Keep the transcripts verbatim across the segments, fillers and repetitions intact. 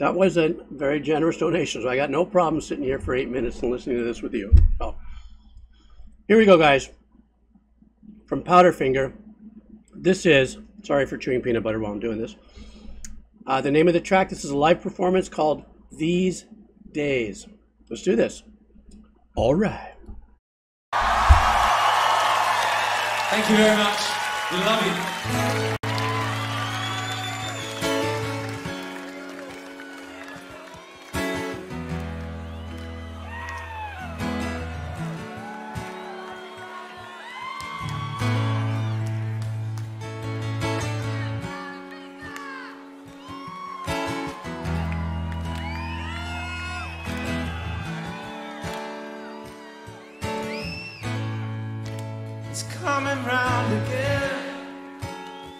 That was a very generous donation, so I got no problem sitting here for eight minutes and listening to this with you. So here we go, guys. From Powderfinger, this is, sorry for chewing peanut butter while I'm doing this, uh, the name of the track. This is a live performance called These Days. Let's do this. All right. Thank you very much. We love you. Coming round again,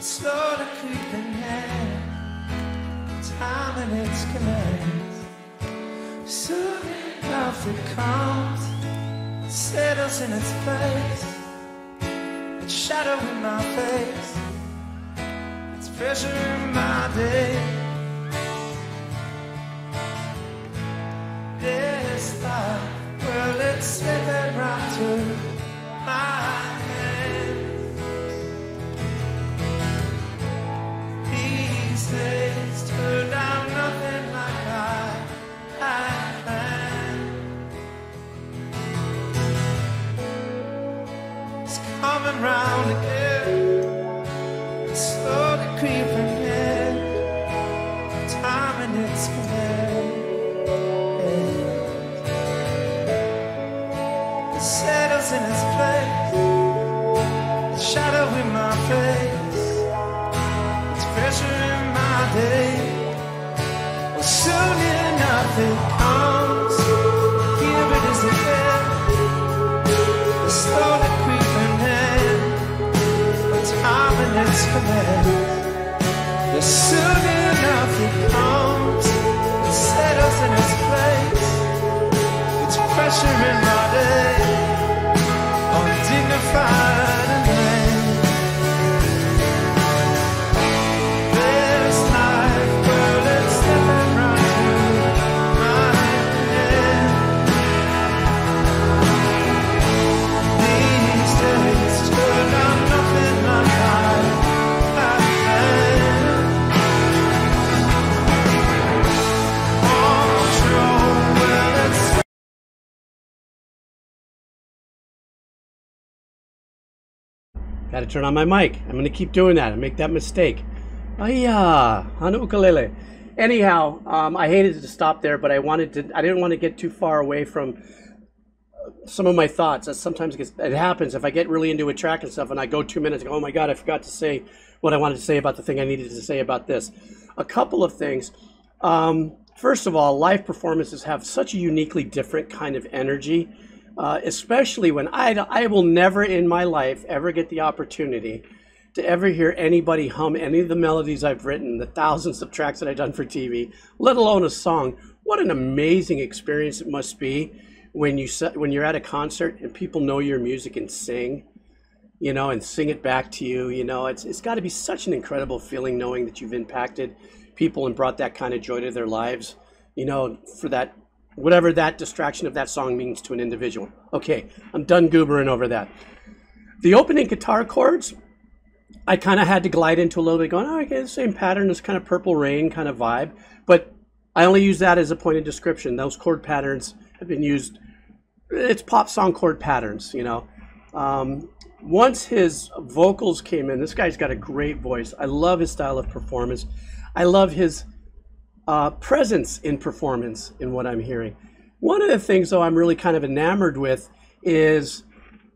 slowly creeping in, time and its commands. Soothing love that comes, settles in its place, its shadow in my face, its pressure in my day. This love, well, it's slipping right through my days turn out nothing like I, I planned. It's coming round again, it's slowly creeping in, time and its command. It settles in its place, the shadow in my face, it's pressure in my day. Well, soon enough it comes. Here it is again. The slowly creeping in, the time and its command. Well, soon enough it comes. It settles in its place. It's pressure in my day. Undignified and vain. Got to turn on my mic. I'm going to keep doing that and make that mistake. Aya, on ukulele. Anyhow, um, I hated to stop there, but I wanted to. I didn't want to get too far away from some of my thoughts. That sometimes it, gets, it happens if I get really into a track and stuff, and I go two minutes. And go, oh my God, I forgot to say what I wanted to say about the thing I needed to say about this. A couple of things. Um, first of all, live performances have such a uniquely different kind of energy. Uh, especially when I, I will never in my life ever get the opportunity to ever hear anybody hum any of the melodies I've written, the thousands of tracks that I've done for T V, let alone a song. What an amazing experience it must be when, you, when you're at a concert and people know your music and sing, you know, and sing it back to you. You know, it's, it's got to be such an incredible feeling knowing that you've impacted people and brought that kind of joy to their lives, you know, for that whatever that distraction of that song means to an individual. Okay, I'm done goobering over that. The opening guitar chords, I kind of had to glide into a little bit going, oh, okay, the same pattern, this kind of Purple Rain kind of vibe, but I only use that as a point of description. Those chord patterns have been used, it's pop song chord patterns, you know. Um, once his vocals came in, this guy's got a great voice. I love his style of performance. I love his Uh, presence in performance in what I'm hearing. One of the things though I'm really kind of enamored with is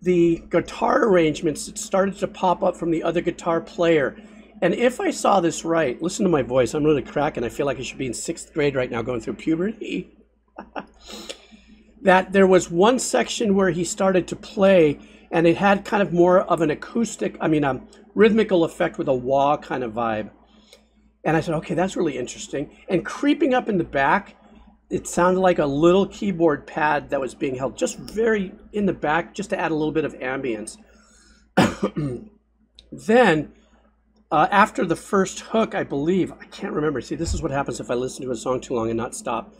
the guitar arrangements that started to pop up from the other guitar player. And if I saw this right, listen to my voice, I'm really cracking. I feel like I should be in sixth grade right now going through puberty. That there was one section where he started to play and it had kind of more of an acoustic, I mean a rhythmical effect with a wah kind of vibe. And I said, okay, that's really interesting. And creeping up in the back, it sounded like a little keyboard pad that was being held just very in the back, just to add a little bit of ambience. Then Uh, after the first hook, I believe, I can't remember. See, this is what happens if I listen to a song too long and not stop.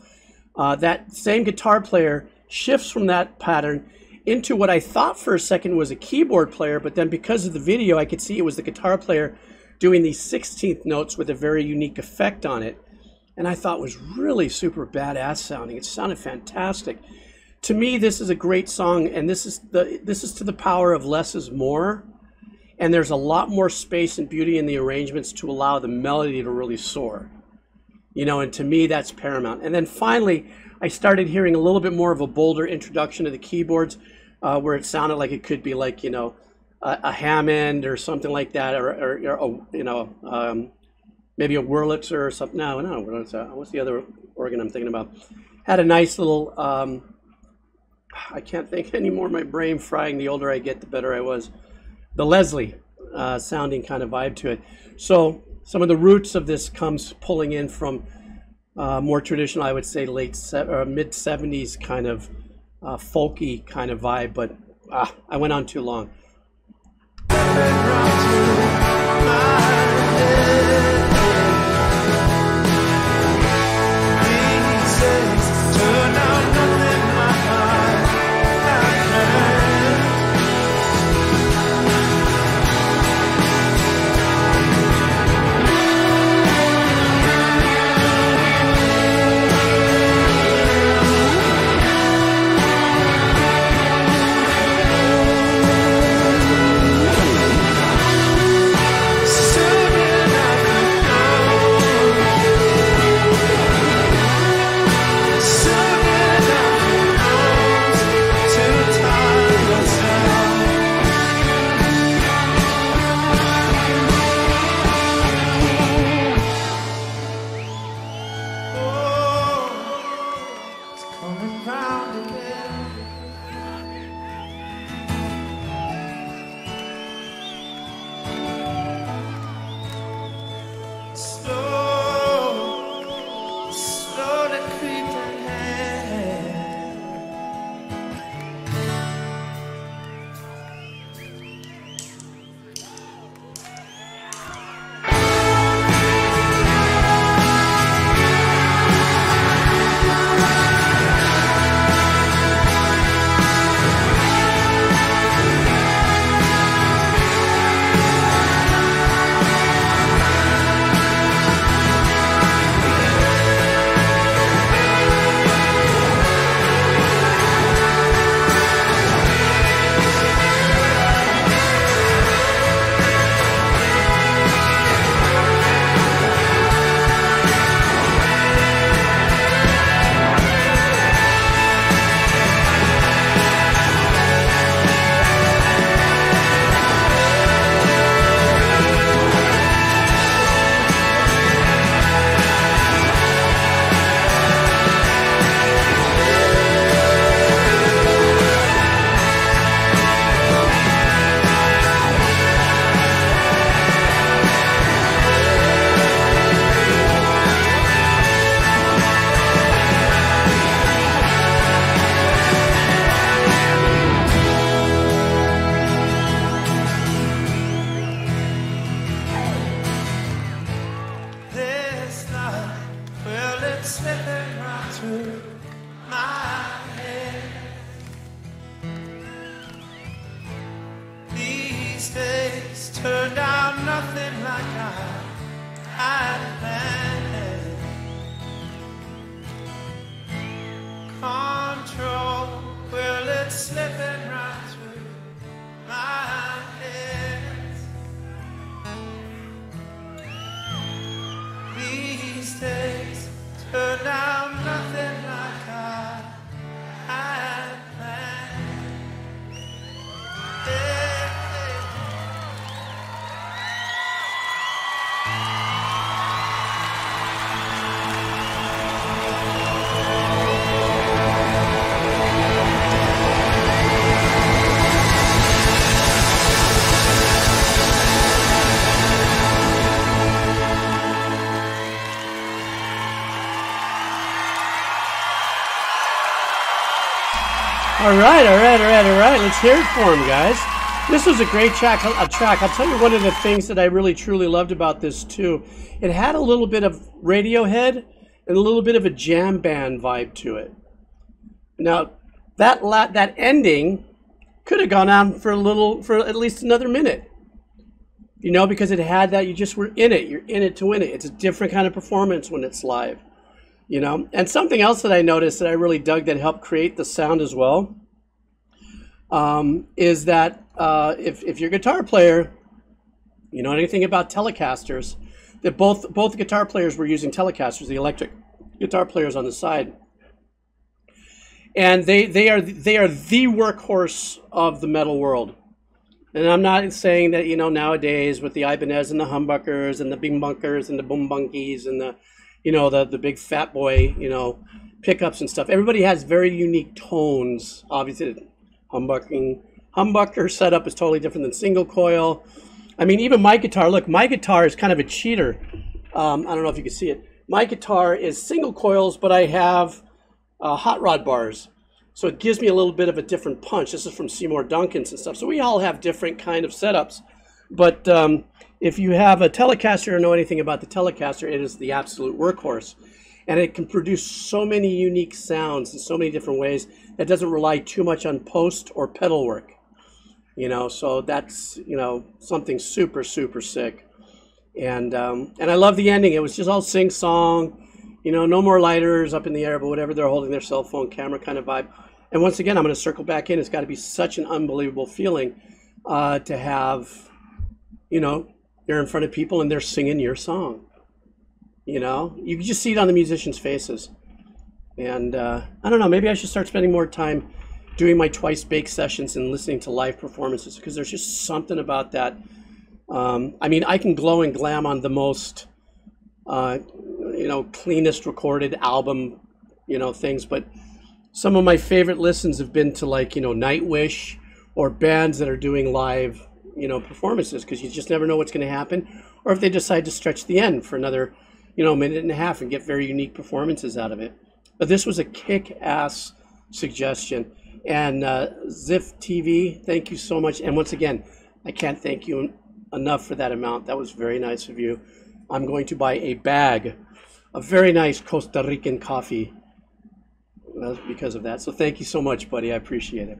Uh, that same guitar player shifts from that pattern into what I thought for a second was a keyboard player, but then because of the video, I could see it was the guitar player doing these sixteenth notes with a very unique effect on it. And I thought it was really super badass sounding. It sounded fantastic. To me, this is a great song, and this is the this is to the power of less is more. And there's a lot more space and beauty in the arrangements to allow the melody to really soar. You know, and to me, that's paramount. And then finally, I started hearing a little bit more of a bolder introduction to the keyboards, uh, where it sounded like it could be like, you know, a, a Hammond or something like that, or, or, or you know, um, maybe a Wurlitzer or something. No, no, what's the other organ I'm thinking about? Had a nice little, um, I can't think anymore, my brain frying. The older I get, the better I was. The Leslie uh, sounding kind of vibe to it. So some of the roots of this comes pulling in from uh, more traditional, I would say, late or mid seventies kind of uh, folky kind of vibe. But uh, I went on too long. All right, all right, all right, all right. Let's hear it for him, guys. This was a great track, a track. I'll tell you one of the things that I really truly loved about this too. It had a little bit of Radiohead and a little bit of a jam band vibe to it. Now, that la that ending could have gone on for a little, for at least another minute. You know, because it had that, you just were in it. You're in it to win it. It's a different kind of performance when it's live, you know. And something else that I noticed that I really dug that helped create the sound as well um, is that Uh, if, if you're a guitar player, you know anything about Telecasters, that both both guitar players were using Telecasters, the electric guitar players on the side, and they they are they are the workhorse of the metal world. And I'm not saying that, you know, nowadays with the Ibanez and the humbuckers and the bing bunkers and the boom bunkies and the, you know, the the big fat boy, you know, pickups and stuff. Everybody has very unique tones. Obviously, humbucking. Humbucker setup is totally different than single coil. I mean, even my guitar, look, my guitar is kind of a cheater. Um, I don't know if you can see it. My guitar is single coils, but I have uh, hot rod bars. So it gives me a little bit of a different punch. This is from Seymour Duncan's and stuff. So we all have different kind of setups. But um, if you have a Telecaster or know anything about the Telecaster, it is the absolute workhorse. And it can produce so many unique sounds in so many different ways that doesn't rely too much on post or pedal work. You know, so that's, you know, something super, super sick. And um, and I love the ending. It was just all sing-song, you know, no more lighters up in the air, but whatever, they're holding their cell phone camera kind of vibe. And once again, I'm going to circle back in. It's got to be such an unbelievable feeling uh, to have, you know, you're in front of people and they're singing your song. You know, you can just see it on the musicians' faces. And uh, I don't know, maybe I should start spending more time doing my twice bake sessions and listening to live performances, because there's just something about that. Um, I mean, I can glow and glam on the most, uh, you know, cleanest recorded album, you know, things. But some of my favorite listens have been to, like, you know, Nightwish or bands that are doing live, you know, performances, because you just never know what's going to happen. Or if they decide to stretch the end for another, you know, minute and a half and get very unique performances out of it. But this was a kick-ass suggestion. And uh, Ziff T V, thank you so much. And once again, I can't thank you enough for that amount. That was very nice of you. I'm going to buy a bag of very nice Costa Rican coffee because of that. So thank you so much, buddy. I appreciate it.